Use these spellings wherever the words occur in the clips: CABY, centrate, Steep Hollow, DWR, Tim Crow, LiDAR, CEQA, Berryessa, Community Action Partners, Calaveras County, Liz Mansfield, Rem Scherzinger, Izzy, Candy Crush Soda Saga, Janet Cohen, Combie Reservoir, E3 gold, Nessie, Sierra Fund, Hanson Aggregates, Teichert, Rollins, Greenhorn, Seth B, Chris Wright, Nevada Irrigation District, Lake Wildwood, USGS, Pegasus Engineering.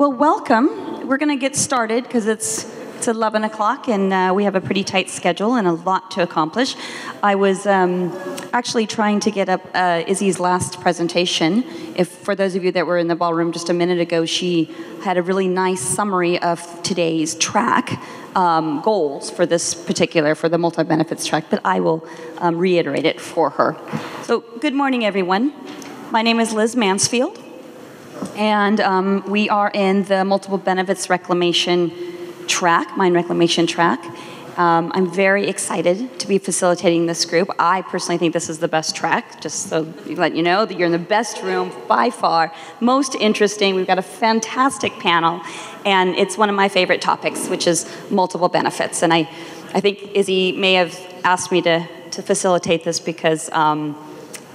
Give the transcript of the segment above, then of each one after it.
Well, welcome. We're going to get started because it's 11 o'clock and we have a pretty tight schedule and a lot to accomplish. I was actually trying to get up Izzy's last presentation. For those of you that were in the ballroom just a minute ago, she had a really nice summary of today's track goals for this particular, for the multi-benefits track, but I will reiterate it for her. So good morning, everyone. My name is Liz Mansfield, and we are in the multiple benefits reclamation track, mine reclamation track. I'm very excited to be facilitating this group. I personally think this is the best track, just so you let you know that you're in the best room by far, most interesting. We've got a fantastic panel, and it's one of my favorite topics, which is multiple benefits. And I think Izzy may have asked me to facilitate this because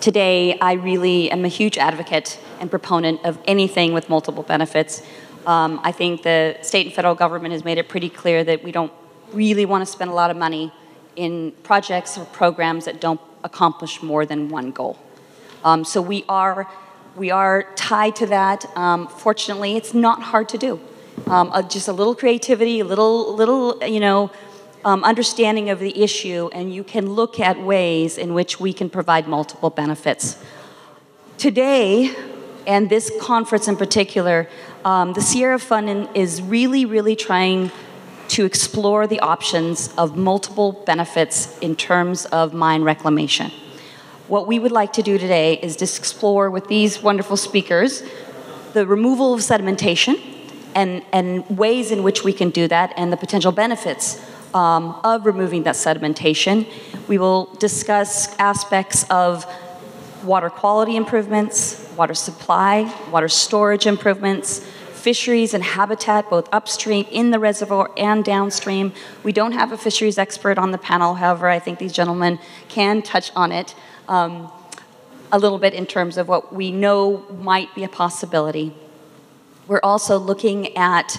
today I really am a huge advocate and proponent of anything with multiple benefits. I think the state and federal government has made it pretty clear that we don't really want to spend a lot of money in projects or programs that don't accomplish more than one goal. So we are tied to that. Fortunately, it's not hard to do. Just a little creativity, a little you know, understanding of the issue, and you can look at ways in which we can provide multiple benefits. Today, and this conference in particular, the Sierra Fund is really trying to explore the options of multiple benefits in terms of mine reclamation. What we would like to do today is just explore with these wonderful speakers the removal of sedimentation and ways in which we can do that and the potential benefits of removing that sedimentation. We will discuss aspects of water quality improvements, water supply, water storage improvements, fisheries and habitat, both upstream in the reservoir and downstream. We don't have a fisheries expert on the panel, however, I think these gentlemen can touch on it a little bit in terms of what we know might be a possibility. We're also looking at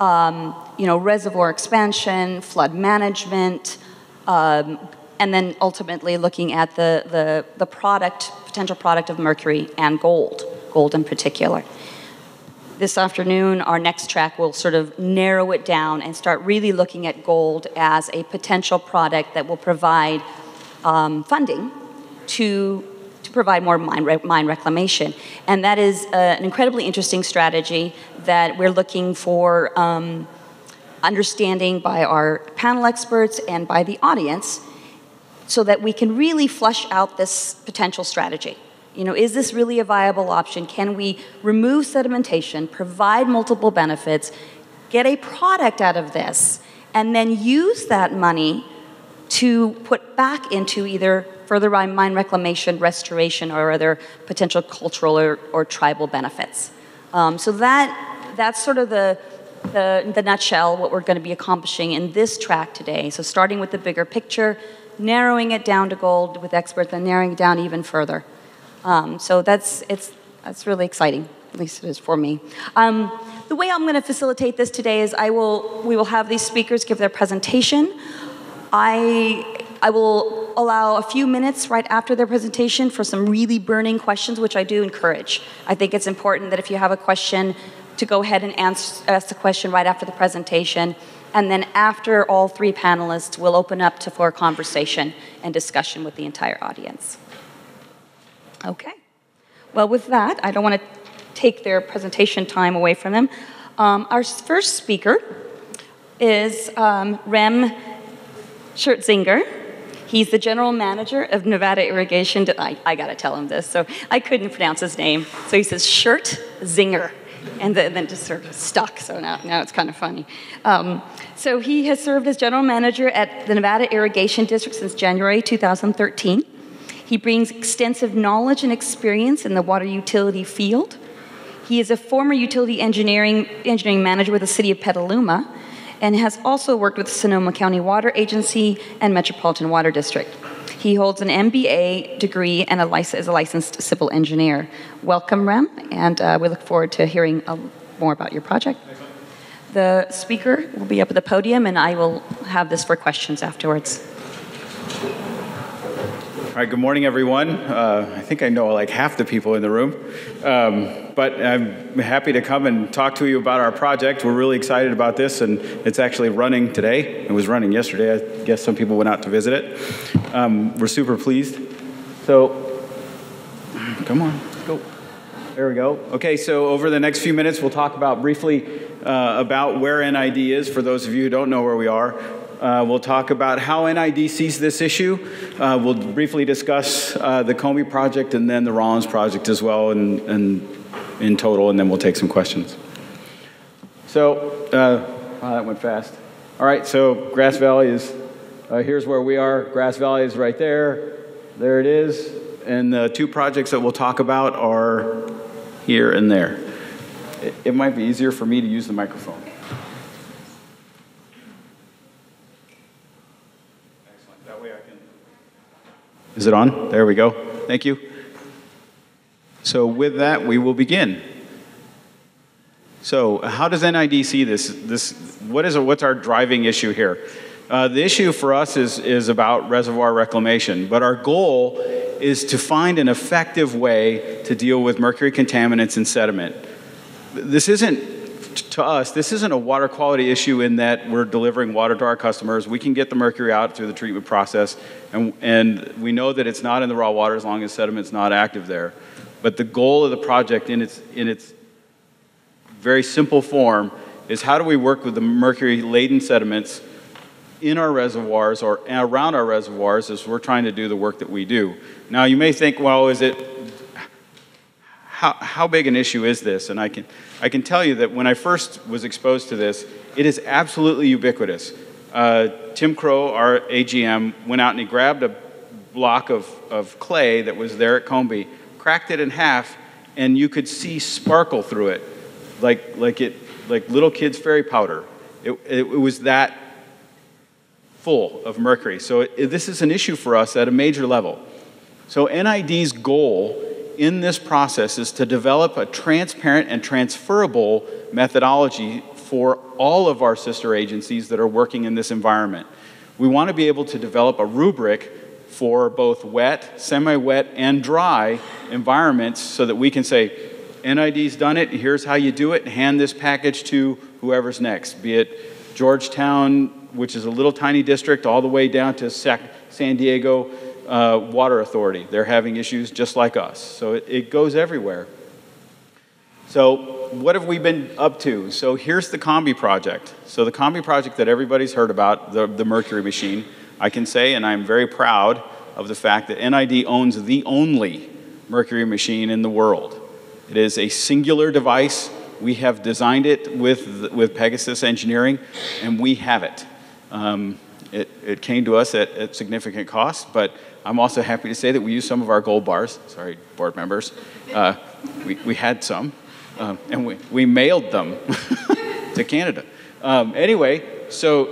you know, reservoir expansion, flood management, and then ultimately looking at the product, potential product of mercury and gold, gold in particular. This afternoon, our next track will sort of narrow it down and start really looking at gold as a potential product that will provide funding to provide more mine reclamation. And that is an incredibly interesting strategy that we're looking for understanding by our panel experts and by the audience so that we can really flesh out this potential strategy. You know, is this really a viable option? Can we remove sedimentation, provide multiple benefits, get a product out of this, and then use that money to put back into either further mine reclamation, restoration, or other potential cultural or tribal benefits? So that's sort of the nutshell, what we're going to be accomplishing in this track today. So starting with the bigger picture, narrowing it down to gold with experts, and narrowing it down even further. So that's really exciting, at least it is for me. The way I'm going to facilitate this today is we will have these speakers give their presentation. I will allow a few minutes right after their presentation for some really burning questions, which I do encourage. I think it's important that if you have a question, to go ahead and ask the question right after the presentation. And then after all three panelists, we'll open up for conversation and discussion with the entire audience. Okay. Well, with that, I don't want to take their presentation time away from them. Our first speaker is Rem Scherzinger. He's the general manager of Nevada Irrigation. I got to tell him this, so I couldn't pronounce his name. So he says Scherzinger, and then just sort of stuck. So now it's kind of funny. So he has served as general manager at the Nevada Irrigation District since January 2013. He brings extensive knowledge and experience in the water utility field. He is a former utility engineering manager with the City of Petaluma and has also worked with Sonoma County Water Agency and Metropolitan Water District. He holds an MBA degree and is a licensed civil engineer. Welcome, Rem, and we look forward to hearing more about your project. The speaker will be up at the podium, and I will have this for questions afterwards. All right, good morning, everyone. I think I know like half the people in the room, but I'm happy to come and talk to you about our project. We're really excited about this, and it's actually running today. It was running yesterday. I guess some people went out to visit it. We're super pleased. So, come on, go. There we go. Okay, so over the next few minutes, we'll talk about briefly about where NID is, for those of you who don't know where we are. We'll talk about how NID sees this issue. We'll briefly discuss the Combie project and then the Rollins project as well and in total, and then we'll take some questions. So, wow, that went fast. All right, so Grass Valley is, here's where we are. Grass Valley is right there. There it is. And the two projects that we'll talk about are here and there. It might be easier for me to use the microphone. Is it on? There we go. Thank you. So with that, we will begin. So how does NID see this? What's our driving issue here? The issue for us is about reservoir reclamation, but our goal is to find an effective way to deal with mercury contaminants and sediment. This isn't, to us, this isn't a water quality issue in that we're delivering water to our customers. We can get the mercury out through the treatment process, and we know that it's not in the raw water as long as sediment's not active there. But the goal of the project in its very simple form is how do we work with the mercury-laden sediments in our reservoirs or around our reservoirs as we're trying to do the work that we do. Now, you may think, well, is it... How big an issue is this? And I can tell you that when I first was exposed to this, it is absolutely ubiquitous. Tim Crow, our AGM, went out and he grabbed a block of clay that was there at Combie, cracked it in half, and you could see sparkle through it, like little kids' fairy powder. It was that full of mercury. So this is an issue for us at a major level. So NID's goal in this process is to develop a transparent and transferable methodology for all of our sister agencies that are working in this environment. We want to be able to develop a rubric for both wet, semi-wet, and dry environments so that we can say, NID's done it, here's how you do it, hand this package to whoever's next, be it Georgetown, which is a little tiny district, all the way down to San Diego Water Authority. They're having issues just like us. So it goes everywhere. So what have we been up to? So here's the Combie project. So the Combie project that everybody's heard about, the mercury machine, I can say, and I'm very proud of the fact that NID owns the only mercury machine in the world. It is a singular device. We have designed it with Pegasus Engineering, and we have it. It came to us at significant cost, but I'm also happy to say that we used some of our gold bars. Sorry, board members. We had some, and we mailed them to Canada. Anyway, so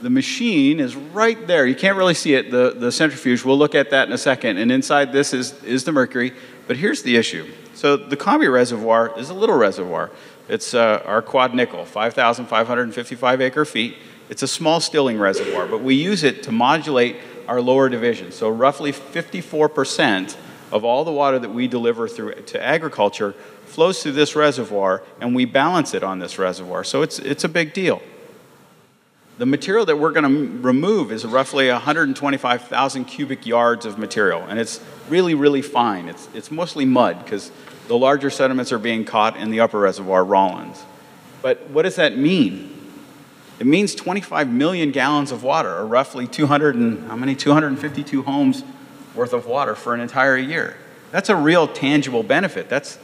the machine is right there. You can't really see it, the centrifuge. We'll look at that in a second. And inside this is the mercury, but here's the issue. So the Combie Reservoir is a little reservoir. It's our quad nickel, 5,555 acre feet. It's a small stilling reservoir, but we use it to modulate our lower division. So roughly 54% of all the water that we deliver through to agriculture flows through this reservoir, and we balance it on this reservoir. So it's a big deal. The material that we're going to remove is roughly 125,000 cubic yards of material, and it's really, really fine. It's mostly mud because the larger sediments are being caught in the upper reservoir, Rollins. But what does that mean? It means 25 million gallons of water, or roughly 252 homes worth of water for an entire year. That's a real tangible benefit. That's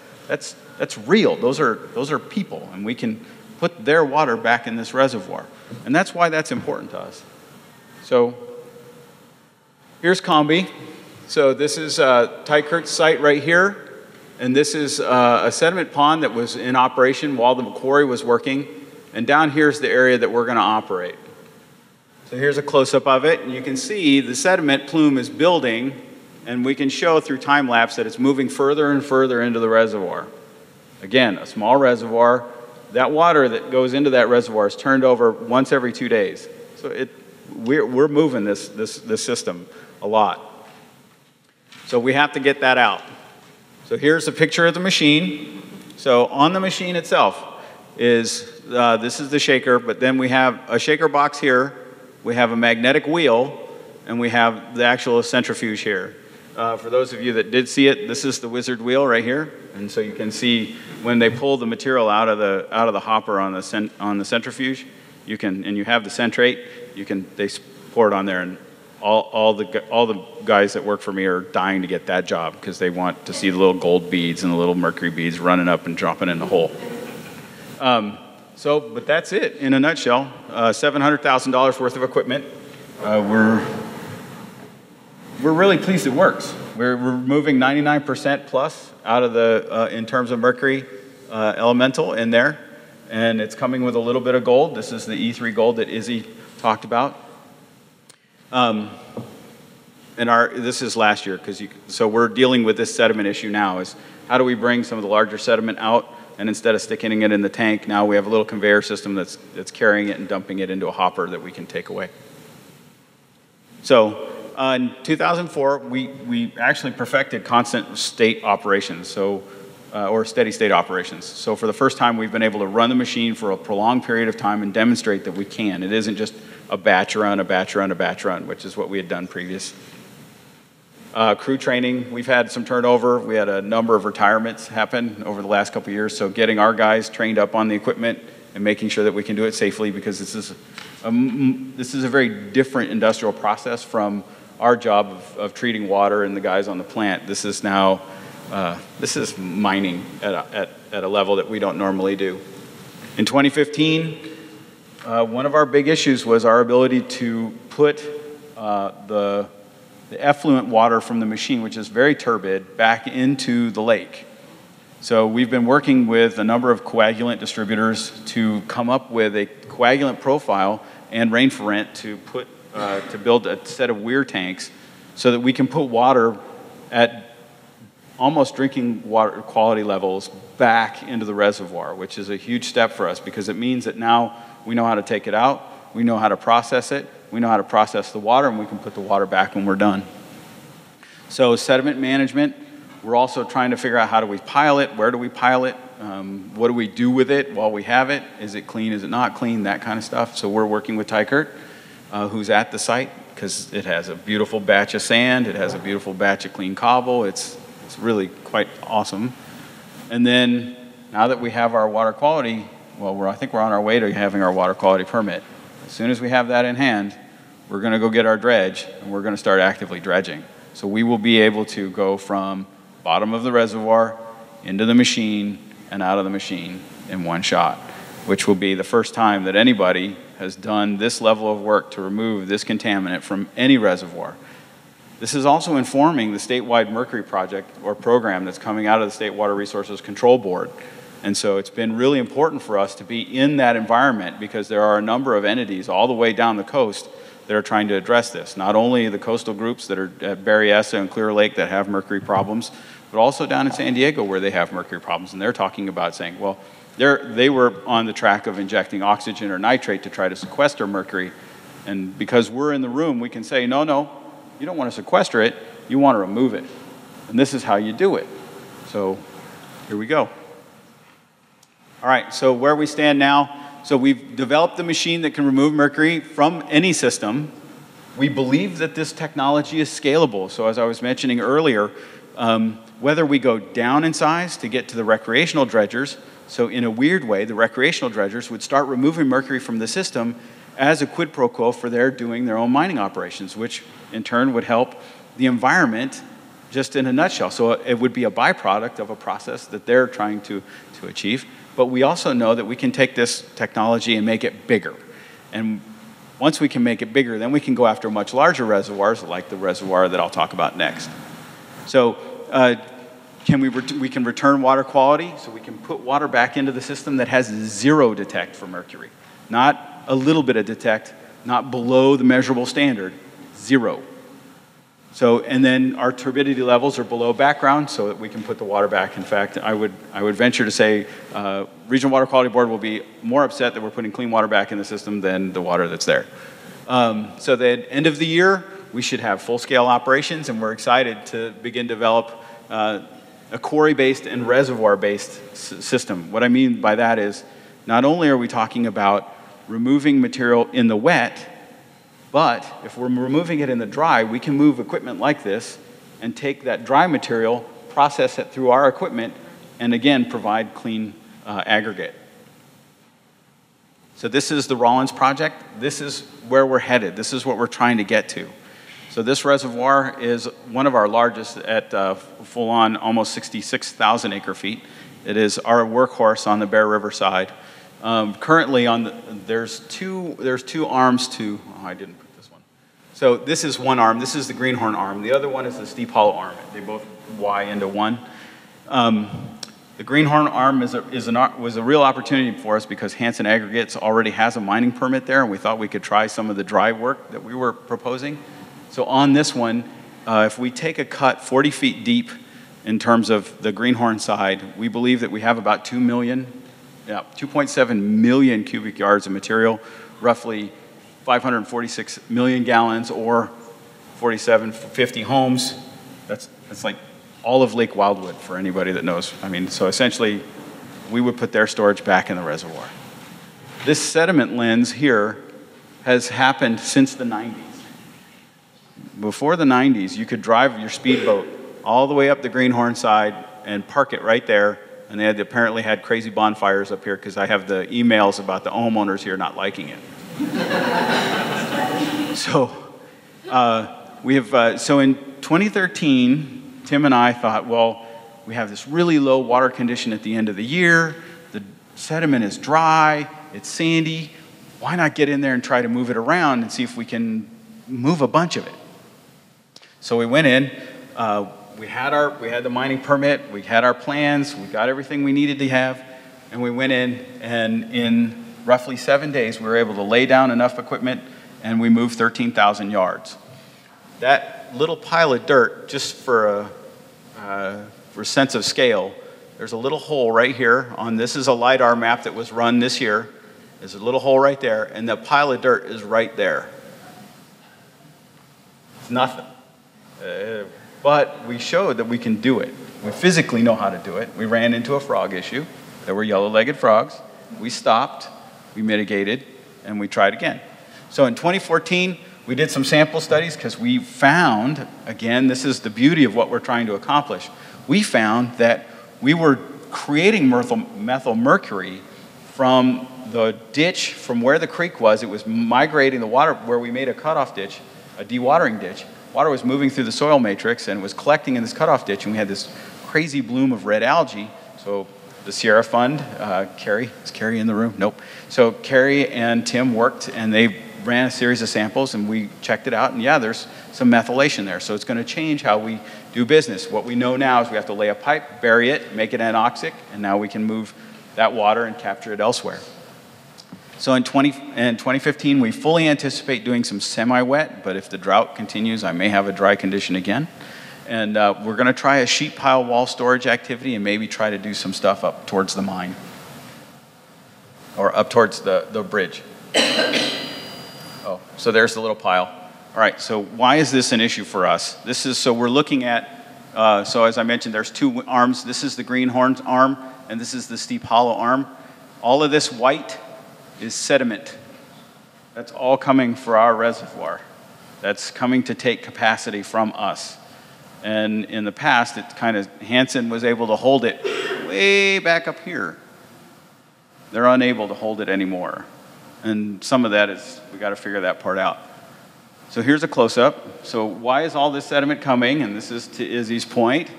real. Those are people, and we can put their water back in this reservoir. And that's why that's important to us. So here's Combie. So this is Teichert's site right here. And this is a sediment pond that was in operation while the quarry was working. And down here's the area that we're going to operate. So here's a close-up of it. And you can see the sediment plume is building. And we can show through time-lapse that it's moving further and further into the reservoir. Again, a small reservoir. That water that goes into that reservoir is turned over once every 2 days. So we're moving this system a lot. So we have to get that out. So here's a picture of the machine. So on the machine itself is, this is the shaker, but then we have a shaker box here, we have a magnetic wheel, and we have the actual centrifuge here. For those of you that did see it, this is the wizard wheel right here, and so you can see when they pull the material out of the hopper on the centrifuge, you can, and you have the centrate, you can, they pour it on there, and all the guys that work for me are dying to get that job because they want to see the little gold beads and the little mercury beads running up and dropping in the hole. But that's it in a nutshell. $700,000 worth of equipment. We're really pleased it works. We're removing 99% plus out of the, in terms of mercury elemental in there. And it's coming with a little bit of gold. This is the E3 gold that Izzy talked about. This is last year, so we're dealing with this sediment issue now, is how do we bring some of the larger sediment out, and instead of sticking it in the tank, now we have a little conveyor system that's carrying it and dumping it into a hopper that we can take away. So, in 2004, we actually perfected constant state operations, so, or steady state operations. So for the first time, we've been able to run the machine for a prolonged period of time and demonstrate that we can. It isn't just a batch run, a batch run, a batch run, which is what we had done previous. Crew training, we've had some turnover. We had a number of retirements happen over the last couple of years, so getting our guys trained up on the equipment and making sure that we can do it safely, because this is a very different industrial process from our job of treating water and the guys on the plant. This is now, this is mining at a level that we don't normally do. In 2015, one of our big issues was our ability to put the effluent water from the machine, which is very turbid, back into the lake. So we've been working with a number of coagulant distributors to come up with a coagulant profile and rainforant to build a set of weir tanks so that we can put water at almost drinking water quality levels back into the reservoir, which is a huge step for us because it means that now we know how to take it out, we know how to process it, we know how to process the water, and we can put the water back when we're done. So sediment management, we're also trying to figure out how do we pile it, where do we pile it, what do we do with it while we have it, is it clean, is it not clean, that kind of stuff. So we're working with Teichert, who's at the site, because it has a beautiful batch of sand, it has a beautiful batch of clean cobble, it's really quite awesome. And then, now that we have our water quality, well, I think we're on our way to having our water quality permit. As soon as we have that in hand, we're gonna go get our dredge, and we're gonna start actively dredging. So we will be able to go from bottom of the reservoir, into the machine, and out of the machine in one shot, which will be the first time that anybody has done this level of work to remove this contaminant from any reservoir. This is also informing the statewide mercury project or program that's coming out of the State Water Resources Control Board. And so it's been really important for us to be in that environment because there are a number of entities all the way down the coast that are trying to address this. Not only the coastal groups that are at Berryessa and Clear Lake that have mercury problems, but also down in San Diego where they have mercury problems. And they're talking about saying, well, they were on the track of injecting oxygen or nitrate to try to sequester mercury. And because we're in the room, we can say, no, you don't want to sequester it, you want to remove it. And this is how you do it. So here we go. All right, so where we stand now, so we've developed the machine that can remove mercury from any system. We believe that this technology is scalable. So as I was mentioning earlier, whether we go down in size to get to the recreational dredgers, so in a weird way, the recreational dredgers would start removing mercury from the system as a quid pro quo for their doing their own mining operations, which in turn would help the environment just in a nutshell. So it would be a byproduct of a process that they're trying to achieve. But we also know that we can take this technology and make it bigger. And once we can make it bigger, then we can go after much larger reservoirs like the reservoir that I'll talk about next. So, we can return water quality, so we can put water back into the system that has zero detect for mercury. Not a little bit of detect, not below the measurable standard, zero. So, and then our turbidity levels are below background so that we can put the water back. In fact, I would venture to say Regional Water Quality Board will be more upset that we're putting clean water back in the system than the water that's there. So that end of the year, we should have full-scale operations, and we're excited to begin develop a quarry-based and reservoir-based system. What I mean by that is, not only are we talking about removing material in the wet, but if we're removing it in the dry, we can move equipment like this and take that dry material, process it through our equipment, and again, provide clean aggregate. So this is the Rollins project. This is where we're headed. This is what we're trying to get to. So this reservoir is one of our largest at full-on almost 66,000 acre-feet. It is our workhorse on the Bear River side. Currently, on the, there's two arms to, oh, I didn't put this one. So this is one arm. This is the Greenhorn arm. The other one is the Steep Hollow arm. They both Y into one. The Greenhorn arm was a real opportunity for us because Hanson Aggregates already has a mining permit there, and we thought we could try some of the dry work that we were proposing. So on this one, if we take a cut 40 feet deep in terms of the Greenhorn side, we believe that we have about 2.7 million cubic yards of material, roughly 546 million gallons or 4,750 homes. That's like all of Lake Wildwood for anybody that knows. I mean, so essentially we would put their storage back in the reservoir. This sediment lens here has happened since the 90s. Before the 90s, you could drive your speedboat all the way up the Greenhorn side and park it right there. And they had, apparently had crazy bonfires up here because I have the emails about the homeowners here not liking it. So in 2013, Tim and I thought, well, we have this really low water condition at the end of the year. The sediment is dry, it's sandy. Why not get in there and try to move it around and see if we can move a bunch of it? So we went in. We had the mining permit, we had our plans, we got everything we needed to have, and we went in, and in roughly 7 days, we were able to lay down enough equipment, and we moved 13,000 yards. That little pile of dirt, just for a sense of scale, there's a little hole right here. This is a LiDAR map that was run this year. There's a little hole right there, and the pile of dirt is right there. It's nothing. But we showed that we can do it. We physically know how to do it. We ran into a frog issue. There were yellow-legged frogs. We stopped, we mitigated, and we tried again. So in 2014, we did some sample studies because we found, again, this is the beauty of what we're trying to accomplish. We found that we were creating methyl mercury from the ditch, from where the creek was. It was migrating the water where we made a cutoff ditch, a dewatering ditch. Water was moving through the soil matrix and was collecting in this cutoff ditch, and we had this crazy bloom of red algae. So the Sierra Fund, Carrie, is Carrie in the room? Nope. So Carrie and Tim worked, and they ran a series of samples, and we checked it out, and yeah, there's some methylation there. So it's going to change how we do business. What we know now is we have to lay a pipe, bury it, make it anoxic, and now we can move that water and capture it elsewhere. So in 2015, we fully anticipate doing some semi-wet, but if the drought continues, I may have a dry condition again. And we're going to try a sheet pile wall storage activity and maybe try to do some stuff up towards the mine or up towards the bridge. Oh, so there's the little pile. All right, so why is this an issue for us? This is, so we're looking at, so as I mentioned, there's two arms. This is the Greenhorn arm, and this is the Steep Hollow arm. All of this white is sediment. That's all coming for our reservoir. That's coming to take capacity from us. And in the past, it kind of, Hanson was able to hold it way back up here. They're unable to hold it anymore. And some of that is, we gotta figure that part out. So here's a close-up. So why is all this sediment coming? And this is to Izzy's point.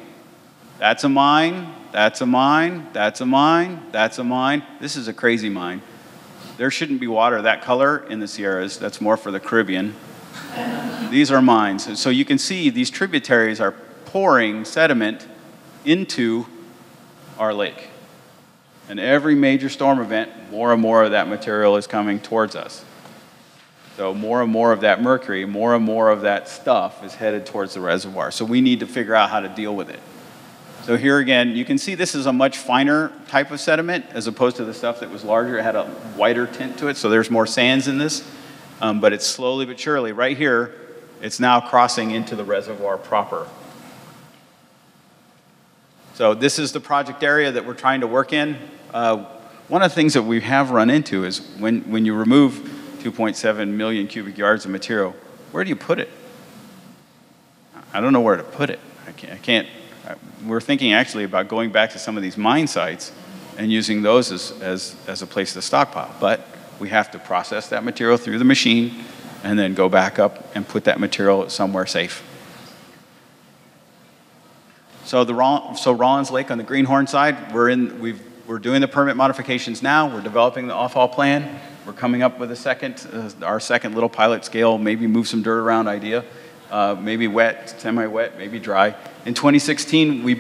That's a mine, that's a mine, that's a mine, that's a mine. This is a crazy mine. There shouldn't be water that color in the Sierras. That's more for the Caribbean. These are mines. So you can see these tributaries are pouring sediment into our lake. And every major storm event, more and more of that material is coming towards us. So more and more of that mercury, more and more of that stuff is headed towards the reservoir. So we need to figure out how to deal with it. So here again, you can see this is a much finer type of sediment as opposed to the stuff that was larger. It had a whiter tint to it, so there's more sands in this. but it's slowly but surely. Right here, it's now crossing into the reservoir proper. So this is the project area that we're trying to work in. One of the things that we have run into is when you remove 2.7 million cubic yards of material, where do you put it? I don't know where to put it. We're thinking actually about going back to some of these mine sites and using those as a place to stockpile. But we have to process that material through the machine and then go back up and put that material somewhere safe. So Rollins Lake on the Greenhorn side, we're doing the permit modifications now. We're developing the off-haul plan. We're coming up with a second, our second little pilot scale, maybe move some dirt around idea. Maybe wet, semi-wet, maybe dry. In 2016, we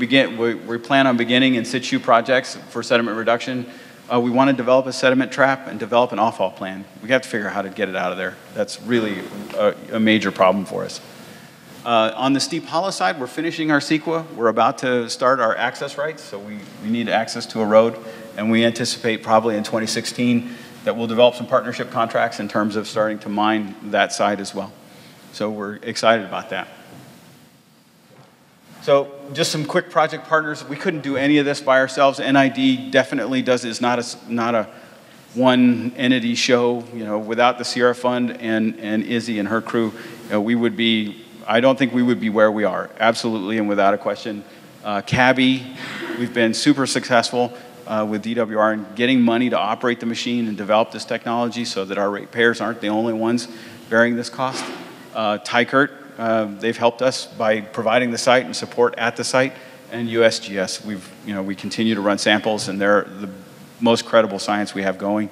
plan on beginning in situ projects for sediment reduction. We want to develop a sediment trap and develop an off-haul plan. We have to figure out how to get it out of there. That's really a major problem for us. On the Steep Hollow side, we're finishing our CEQA. We're about to start our access rights, so we need access to a road, and we anticipate probably in 2016 that we'll develop some partnership contracts in terms of starting to mine that side as well. So we're excited about that. So just some quick project partners. We couldn't do any of this by ourselves. NID definitely is not a one entity show. You know, without the Sierra Fund and Izzy and her crew, you know, we would be, I don't think we would be where we are, absolutely and without a question. CABY, we've been super successful with DWR in getting money to operate the machine and develop this technology so that our ratepayers aren't the only ones bearing this cost. Teichert, they've helped us by providing the site and support at the site, and USGS, we continue to run samples, and they're the most credible science we have going.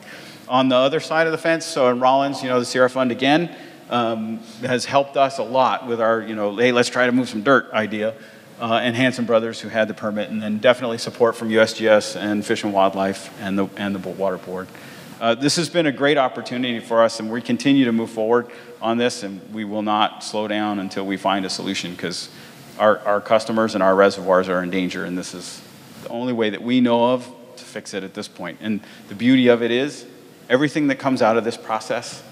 On the other side of the fence, so in Rollins, the Sierra Fund again has helped us a lot with our, hey, let's try to move some dirt idea, and Hanson Brothers who had the permit, and then definitely support from USGS and Fish and Wildlife and the Water Board. This has been a great opportunity for us, and we continue to move forward on this, and we will not slow down until we find a solution, because our customers and our reservoirs are in danger, and this is the only way that we know of to fix it at this point. And the beauty of it is, everything that comes out of this process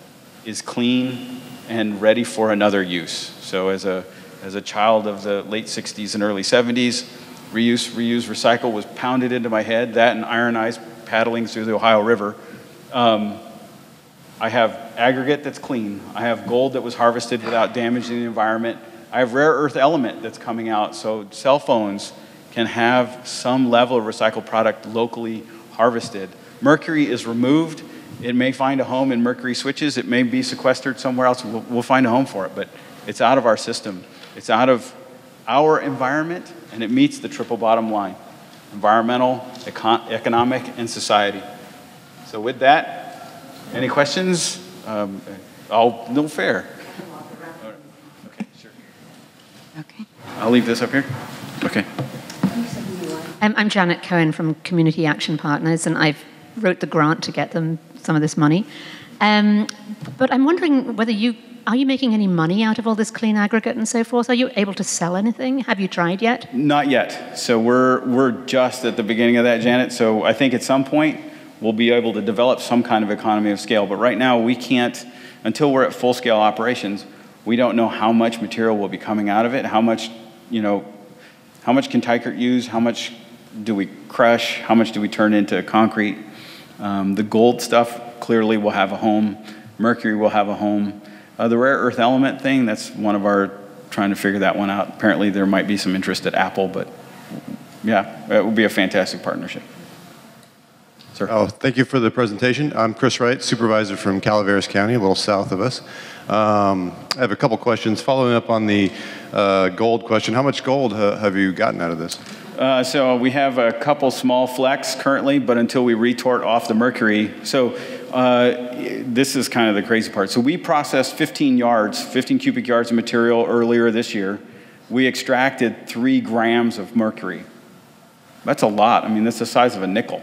is clean and ready for another use. So as a child of the late 60s and early 70s, reuse, reuse, recycle was pounded into my head, that and ironized paddling through the Ohio River. I have aggregate that's clean. I have gold that was harvested without damaging the environment. I have rare earth element that's coming out, so cell phones can have some level of recycled product locally harvested. Mercury is removed. It may find a home in mercury switches. It may be sequestered somewhere else. We'll find a home for it, but it's out of our system. It's out of our environment, and it meets the triple bottom line: environmental, economic, and society. So with that, any questions? No fair. Okay, sure. Okay. I'll leave this up here. Okay. I'm Janet Cohen from Community Action Partners, and I've wrote the grant to get them some of this money. But I'm wondering whether are you making any money out of all this clean aggregate and so forth? Are you able to sell anything? Have you tried yet? Not yet. So we're just at the beginning of that, Janet. So I think at some point, we'll be able to develop some kind of economy of scale. But right now, we can't, until we're at full-scale operations, we don't know how much material will be coming out of it, how much can Teichert use, how much do we crush, how much do we turn into concrete. The gold stuff clearly will have a home. Mercury will have a home. The rare earth element thing, that's one of our, trying to figure that one out. Apparently, there might be some interest at Apple, but yeah, it would be a fantastic partnership. Sir. Oh, thank you for the presentation. I'm Chris Wright, supervisor from Calaveras County, a little south of us. I have a couple questions. Following up on the gold question, how much gold have you gotten out of this? So we have a couple small flecks currently, but until we retort off the mercury. So this is kind of the crazy part. So we processed 15 cubic yards of material earlier this year. We extracted 3 grams of mercury. That's a lot. I mean, that's the size of a nickel.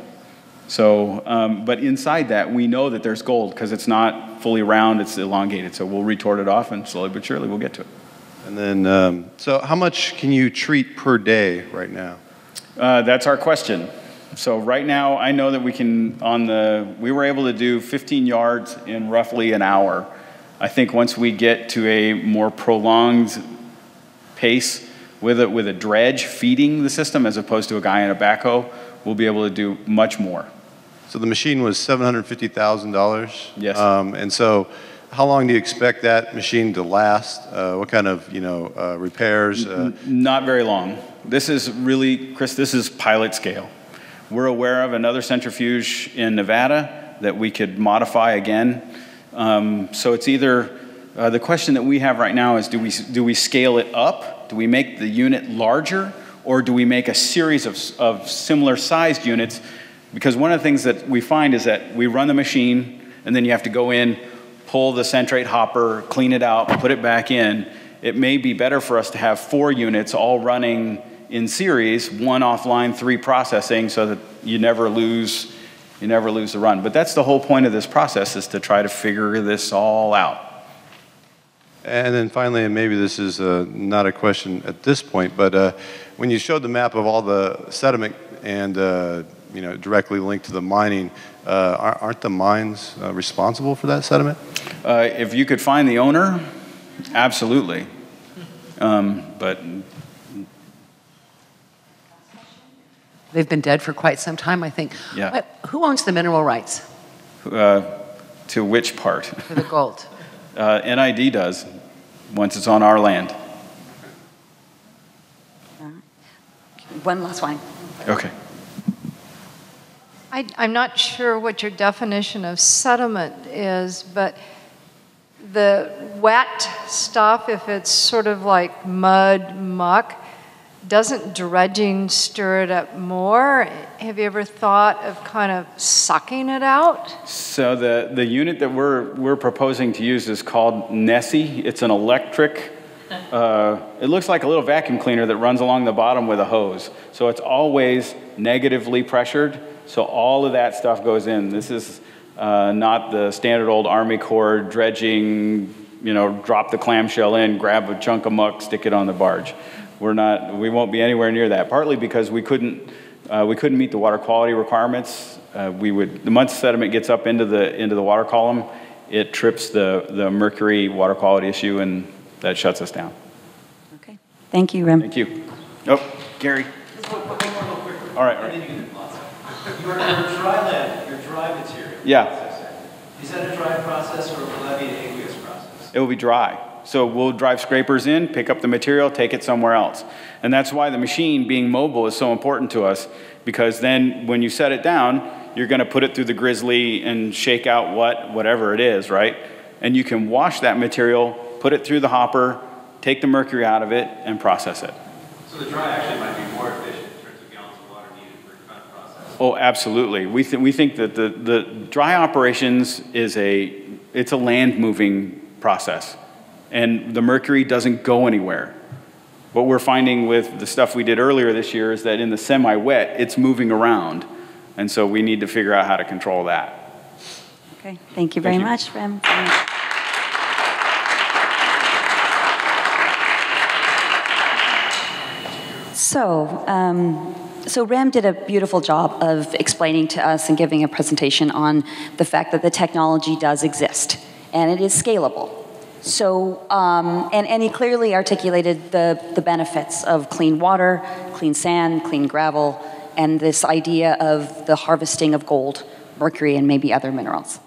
So, but inside that, we know that there's gold because it's not fully round, it's elongated. So we'll retort it off and slowly but surely we'll get to it. And then, so how much can you treat per day right now? That's our question. So right now, I know that we were able to do 15 yards in roughly an hour. I think once we get to a more prolonged pace with a dredge feeding the system as opposed to a guy in a backhoe, we'll be able to do much more. So the machine was $750,000. Yes. And so how long do you expect that machine to last? What kind of, repairs? Not very long. This is really, Chris, this is pilot scale. We're aware of another centrifuge in Nevada that we could modify again. So it's either, the question that we have right now is do we scale it up? Do we make the unit larger? Or do we make a series of similar sized units? Because one of the things that we find is that we run the machine and then you have to go in, pull the centrate hopper, clean it out, put it back in. It may be better for us to have 4 units all running in series, 1 offline, 3 processing, so that you never lose the run. But that's the whole point of this process, is to try to figure this all out. And then finally, and maybe this is not a question at this point, but when you showed the map of all the sediment and directly linked to the mining, aren't the mines responsible for that sediment? If you could find the owner, absolutely. But they've been dead for quite some time, I think. Yeah. Who owns the mineral rights? To which part? For the gold. NID does, once it's on our land. One last one. Okay. I'm not sure what your definition of sediment is, but the wet stuff, if it's sort of like mud, muck, doesn't dredging stir it up more? Have you ever thought of kind of sucking it out? So the unit that we're proposing to use is called Nessie. It's an electric, it looks like a little vacuum cleaner that runs along the bottom with a hose. So it's always negatively pressured. So all of that stuff goes in. This is not the standard old Army Corps dredging, drop the clamshell in, grab a chunk of muck, stick it on the barge. We won't be anywhere near that, partly because we couldn't meet the water quality requirements. The month sediment gets up into the water column, it trips the mercury water quality issue, and that shuts us down. Okay. Thank you, Rem. Thank you. Oh, Gary. All right. Your dry material. Yeah. Is that a dry process or will that be an aqueous process? It will be dry. So we'll drive scrapers in, pick up the material, take it somewhere else. And that's why the machine being mobile is so important to us, because then when you set it down, you're going to put it through the grizzly and shake out whatever it is, right? And you can wash that material, put it through the hopper, take the mercury out of it, and process it. So the dry actually might be more efficient in terms of gallons of water needed for the kind of process? Oh, absolutely. We think that the dry operations is it's a land-moving process. And the mercury doesn't go anywhere. What we're finding with the stuff we did earlier this year is that in the semi-wet, it's moving around. And so we need to figure out how to control that. Okay, thank you very much, Rem. So Rem did a beautiful job of explaining to us and giving a presentation on the fact that the technology does exist and it is scalable. So, and he clearly articulated the benefits of clean water, clean sand, clean gravel, and this idea of the harvesting of gold, mercury, and maybe other minerals.